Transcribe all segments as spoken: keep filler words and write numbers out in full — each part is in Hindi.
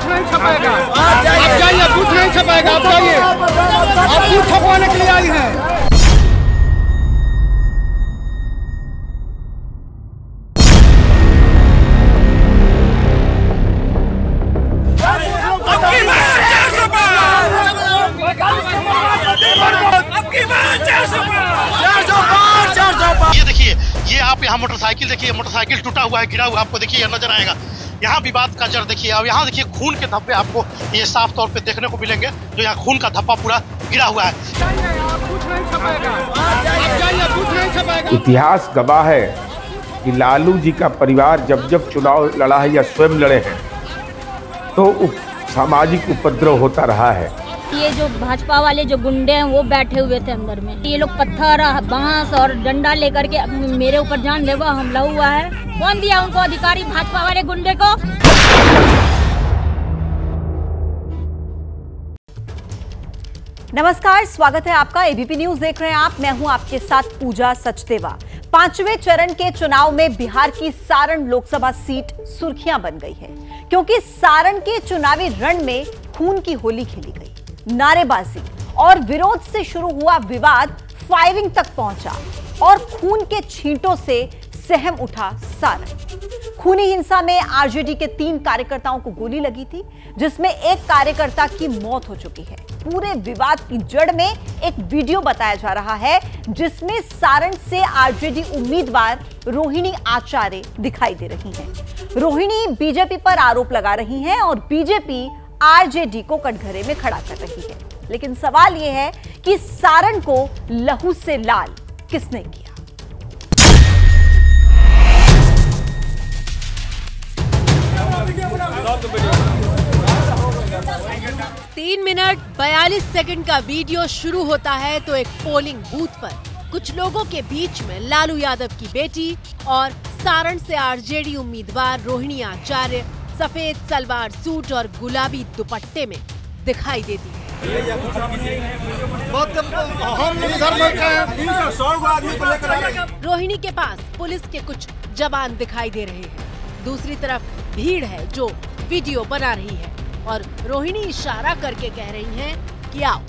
बूथ नहीं छपाएगा, आप जाइए, बूथ नहीं छपाएगा, आप जाइए, आप बूथ छपाने के लिए आई हैं। आप यहाँ मोटरसाइकिल देखिए, मोटरसाइकिल टूटा हुआ है, गिरा हुआ, आपको देखिए नजर आएगा। यहाँ विवाद का जड़ देखिए, अब यहाँ देखिए खून के धब्बे आपको ये साफ तौर पे देखने को मिलेंगे, जो यहाँ खून का धब्बा पूरा गिरा हुआ है। इतिहास गवाह है कि लालू जी का परिवार जब जब चुनाव लड़ा है या स्वयं लड़े हैं तो उप, सामाजिक उपद्रव होता रहा है। ये जो भाजपा वाले जो गुंडे हैं वो बैठे हुए थे अंदर में, ये लोग पत्थर, बांस और डंडा लेकर के मेरे ऊपर जानलेवा हमला हुआ है। कौन दिया उनको अधिकारी भाजपा वाले गुंडे को? नमस्कार, स्वागत है आपका, एबीपी न्यूज देख रहे हैं आप। मैं हूं आपके साथ पूजा सचदेवा। पांचवें चरण के चुनाव में बिहार की सारण लोकसभा सीट सुर्खियां बन गई है, क्योंकि सारण के चुनावी रण में खून की होली खेली गई। नारेबाजी और विरोध से शुरू हुआ विवाद फायरिंग तक पहुंचा और खून के छींटों से सहम उठा सारण। खूनी हिंसा में आरजेडी के तीन कार्यकर्ताओं को गोली लगी थी, जिसमें एक कार्यकर्ता की मौत हो चुकी है। पूरे विवाद की जड़ में एक वीडियो बताया जा रहा है, जिसमें सारण से आरजेडी उम्मीदवार रोहिणी आचार्य दिखाई दे रही हैं। रोहिणी बीजेपी पर आरोप लगा रही हैं और बीजेपी आरजेडी को कटघरे में खड़ा कर रही है। लेकिन सवाल यह है कि सारण को लहू से लाल किसने किया? तीन मिनट बयालीस सेकंड का वीडियो शुरू होता है तो एक पोलिंग बूथ पर कुछ लोगों के बीच में लालू यादव की बेटी और सारण से आरजेडी उम्मीदवार रोहिणी आचार्य सफेद सलवार सूट और गुलाबी दुपट्टे में दिखाई देती है। रोहिणी के पास पुलिस के कुछ जवान दिखाई दे रहे हैं। दूसरी तरफ भीड़ है जो वीडियो बना रही है और रोहिणी इशारा करके कह रही है कि आओ।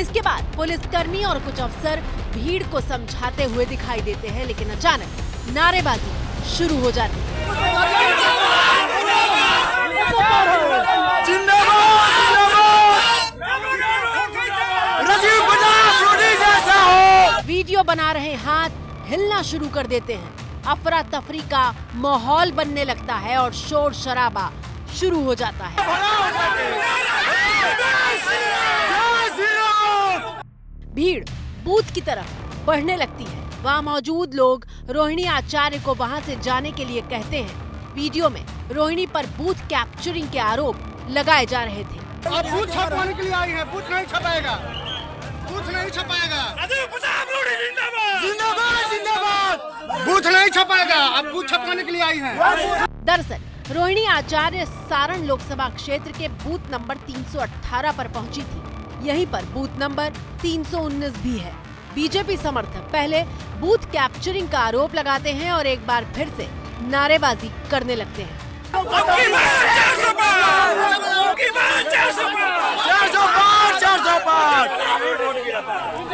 इसके बाद पुलिसकर्मी और कुछ अफसर भीड़ को समझाते हुए दिखाई देते हैं, लेकिन अचानक नारेबाजी शुरू हो जाती है। वीडियो बना रहे हाथ हिलना शुरू कर देते हैं, अफरा तफरी का माहौल बनने लगता है और शोर शराबा शुरू हो जाता है। भीड़ बूथ की तरफ बढ़ने लगती है। वहाँ मौजूद लोग रोहिणी आचार्य को वहाँ से जाने के लिए कहते हैं। वीडियो में रोहिणी पर बूथ कैप्चरिंग के आरोप लगाए जा रहे थे। आप बूथ छपाने के लिए आई हैं, बूथ नहीं छपाएगा, बूथ नहीं छपाएगा, बूथ नहीं छपाएगा, आप बूथ छपाने के लिए आई हैं। दरअसल रोहिणी आचार्य सारण लोकसभा क्षेत्र के बूथ नंबर तीन सौ अठारह पर पहुंची थी। यहीं पर बूथ नंबर तीन सौ उन्नीस भी है। बीजेपी समर्थक पहले बूथ कैप्चरिंग का आरोप लगाते हैं और एक बार फिर से नारेबाजी करने लगते हैं।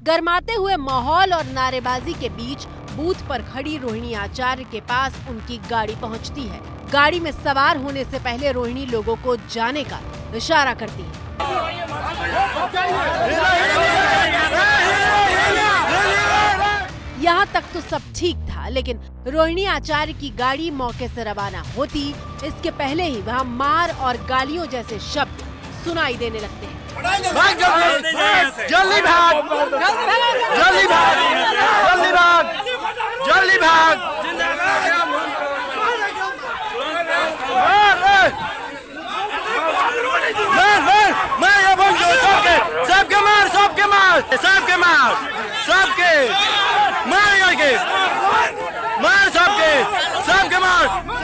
गर्माते हुए माहौल और नारेबाजी के बीच बूथ पर खड़ी रोहिणी आचार्य के पास उनकी गाड़ी पहुंचती है। गाड़ी में सवार होने से पहले रोहिणी लोगों को जाने का इशारा करती है। यहाँ तक तो सब ठीक था, लेकिन रोहिणी आचार्य की गाड़ी मौके से रवाना होती इसके पहले ही वहाँ मार और गालियों जैसे शब्द सुनाई देने लगते हैं। जल्दी भाग, जल्दी भाग, जल्दी भाग, जल्दी भाग।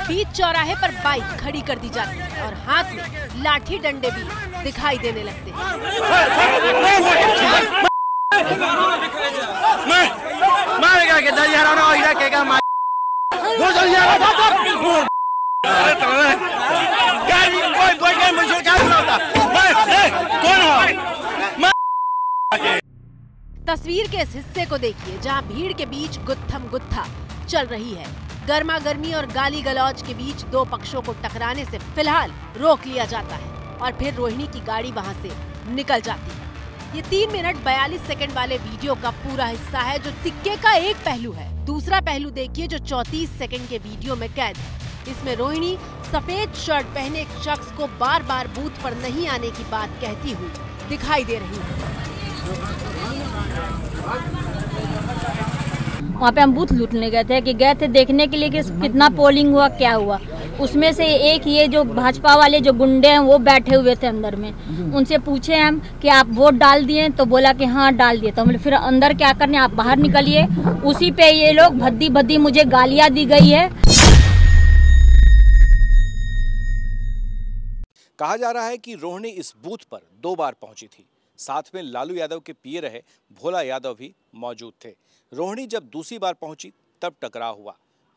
बीच चौराहे पर बाइक खड़ी कर दी जाती है और हाथ में लाठी डंडे भी दिखाई देने लगते हैं। तस्वीर के इस हिस्से को देखिए जहां भीड़ के बीच गुत्थम गुत्था चल रही है। गर्मा गर्मी और गाली गलौज के बीच दो पक्षों को टकराने से फिलहाल रोक लिया जाता है और फिर रोहिणी की गाड़ी वहां से निकल जाती है। ये तीन मिनट बयालीस सेकंड वाले वीडियो का पूरा हिस्सा है जो सिक्के का एक पहलू है। दूसरा पहलू देखिए जो चौंतीस सेकंड के वीडियो में कैद है। इसमें रोहिणी सफेद शर्ट पहने एक शख्स को बार बार बूथ पर नहीं आने की बात कहती हुई दिखाई दे रही है। वहाँ पे हम बूथ लूटने गए थे कि गए थे देखने के लिए कि कितना पोलिंग हुआ क्या हुआ। उसमें से एक ये जो भाजपा वाले जो गुंडे हैं वो बैठे हुए थे अंदर में। उनसे पूछे हम कि आप वोट डाल दिए, तो बोला कि हाँ डाल दिए। तो हम फिर अंदर क्या करने, आप बाहर निकलिए। उसी पे ये लोग भद्दी भद्दी मुझे गालियाँ दी गई है। कहा जा रहा है कि रोहिणी इस बूथ पर दो बार पहुंची थी, साथ में लालू यादव के पीए रहे भोला यादव भी मौजूद थे। रोहिणी जब दूसरी बार पहुंची तब टकराव हुआ।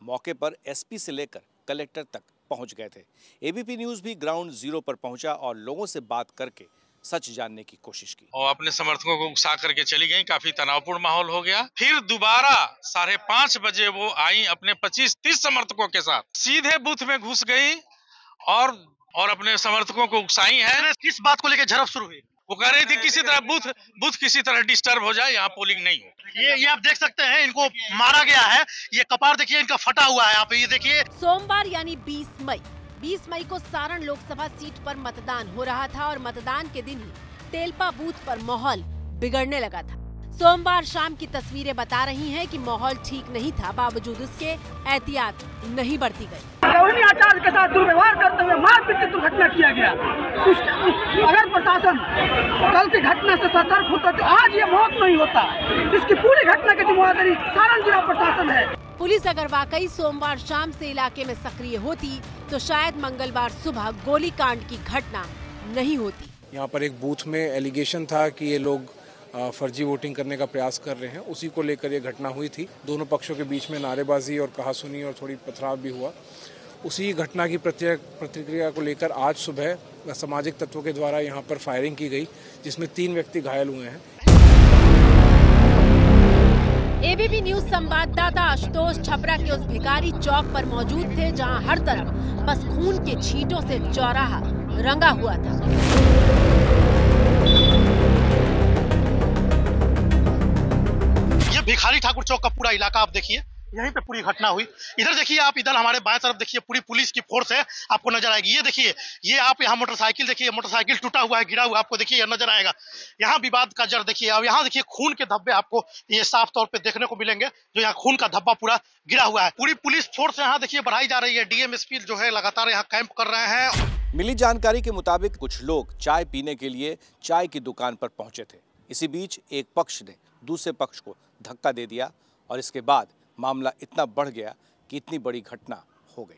मौके पर एसपी से लेकर कलेक्टर तक पहुंच गए थे। एबीपी न्यूज भी ग्राउंड जीरो पर पहुंचा और लोगों से बात करके सच जानने की कोशिश की और अपने समर्थकों को उकसा करके चली गई। काफी तनावपूर्ण माहौल हो गया। फिर दोबारा साढ़े पाँच बजे वो आई अपने पच्चीस तीस समर्थकों के साथ, सीधे बूथ में घुस गई और और अपने समर्थकों को उकसाई है। किस बात को लेकर झड़प शुरू हुई? वो कह रही थी किसी तरह बूथ बूथ किसी तरह डिस्टर्ब हो जाए, यहाँ पोलिंग नहीं हो। ये ये आप देख सकते हैं इनको मारा गया है। ये कपार देखिए इनका फटा हुआ है, आप ये देखिए। सोमवार यानी बीस मई बीस मई को सारण लोकसभा सीट पर मतदान हो रहा था और मतदान के दिन ही तेलपा बूथ पर माहौल बिगड़ने लगा था। सोमवार शाम की तस्वीरें बता रही है कि माहौल ठीक नहीं था, बावजूद उसके एहतियात नहीं बरती गयी। रोहिणी आचार्य के साथ दुर्व्यवहार करते हुए मारपीट की दुर्घटना किया गया। अगर प्रशासन कल की घटना से सतर्क होता तो आज ये मौत नहीं होता। इसकी पूरी घटना की जिम्मेदारी सारण जिला प्रशासन है। पुलिस अगर वाकई सोमवार शाम से इलाके में सक्रिय होती तो शायद मंगलवार सुबह गोलीकांड की घटना नहीं होती। यहाँ पर एक बूथ में एलिगेशन था कि ये लोग फर्जी वोटिंग करने का प्रयास कर रहे हैं, उसी को लेकर ये घटना हुई थी। दोनों पक्षों के बीच में नारेबाजी और कहासुनी और थोड़ी पथराव भी हुआ। उसी घटना की प्रतिक्रिया को लेकर आज सुबह सामाजिक तत्वों के द्वारा यहाँ पर फायरिंग की गई, जिसमें तीन व्यक्ति घायल हुए हैं। एबीपी न्यूज संवाददाता आशुतोष छपरा के उस भिखारी चौक पर मौजूद थे जहाँ हर तरफ बस खून के छींटों से चौराहा रंगा हुआ था। ये भिखारी ठाकुर चौक का पूरा इलाका आप देखिए, यहीं पे पूरी घटना हुई। इधर देखिए आप, इधर हमारे बाएं तरफ देखिए पूरी पुलिस की फोर्स है, आपको नजर आएगी। ये देखिए, ये आप यहाँ मोटरसाइकिल देखिए, मोटरसाइकिल टूटा हुआ है, गिरा हुआ, आपको देखिए यह नजर आएगा। यहाँ विवाद का जड़ देखिए और यहाँ देखिए खून के धब्बे आपको ये साफ तौर पे देखने को मिलेंगे, जो यहाँ खून का धब्बा पूरा गिरा हुआ है। पूरी पुलिस फोर्स यहाँ देखिए बढ़ाई जा रही है। डीएमएसपी जो है लगातार यहाँ कैंप कर रहे हैं। मिली जानकारी के मुताबिक कुछ लोग चाय पीने के लिए चाय की दुकान पर पहुंचे थे। इसी बीच एक पक्ष ने दूसरे पक्ष को धक्का दे दिया और इसके बाद मामला इतना बढ़ गया कि इतनी बड़ी घटना हो गई।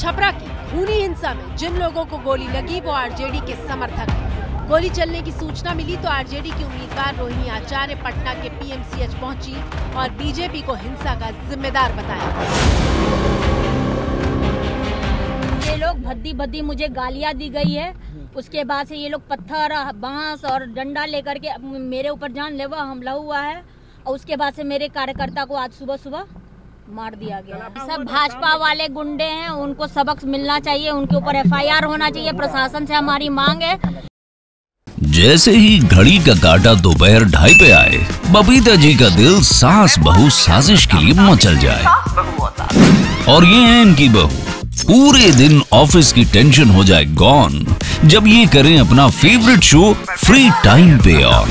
छपरा की खूनी हिंसा में जिन लोगों को गोली लगी वो आरजेडी के समर्थक हैं। गोली चलने की सूचना मिली तो आरजेडी की उम्मीदवार रोहिणी आचार्य पटना के पीएमसीएच पहुंची और बीजेपी को हिंसा का जिम्मेदार बताया। ये लोग भद्दी भद्दी मुझे गालियाँ दी गई है। उसके बाद से ये लोग पत्थर, बांस और डंडा लेकर के मेरे ऊपर जानलेवा हमला हुआ है। और उसके बाद से मेरे कार्यकर्ता को आज सुबह सुबह मार दिया गया। सब भाजपा वाले गुंडे हैं, उनको सबक मिलना चाहिए, उनके ऊपर एफआईआर होना चाहिए। प्रशासन से हमारी मांग है। जैसे ही घड़ी का काटा दोपहर ढाई पे आए, बबीता जी का दिल सास बहू साजिश के लिए मचल जाए। और ये है इनकी बहू। पूरे दिन ऑफिस की टेंशन हो जाए गॉन जब ये करें अपना फेवरेट शो फ्री टाइम पे ऑन।